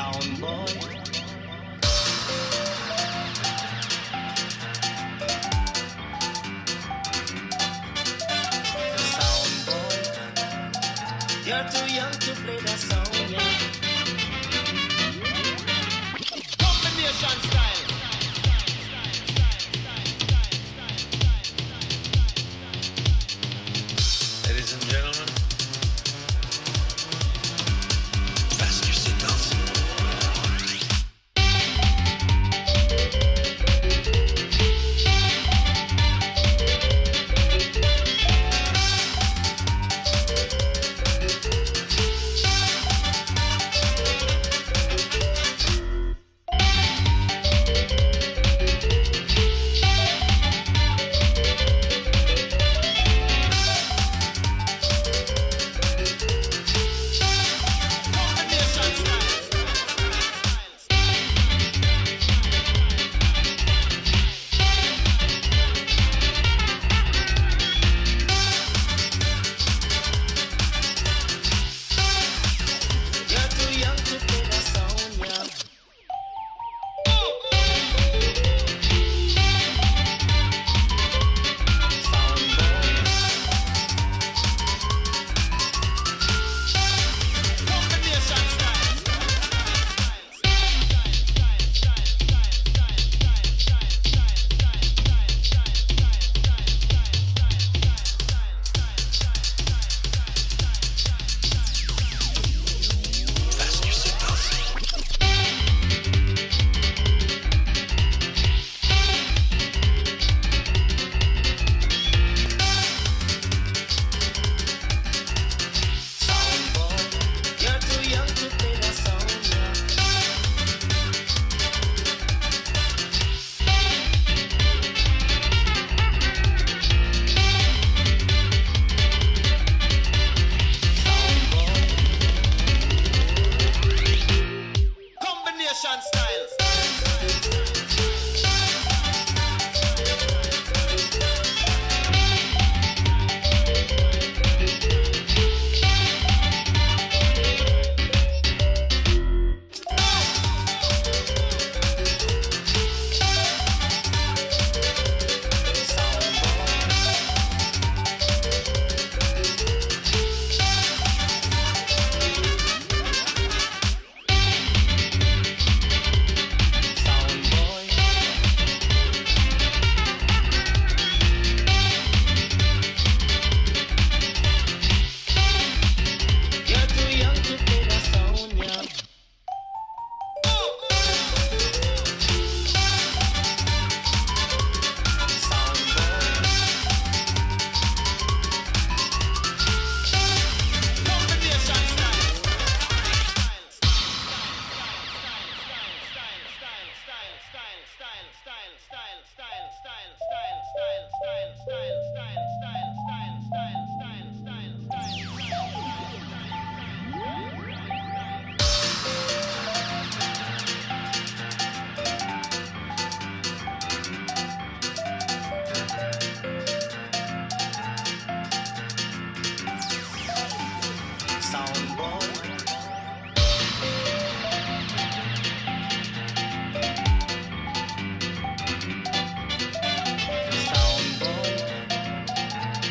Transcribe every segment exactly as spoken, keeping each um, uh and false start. sound boy. You're too young to play that song, yeah. Combination style. Ladies and gentlemen, fasten your seatbelts.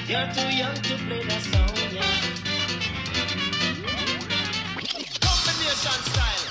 You're too young to play that song, yeah. Combination style.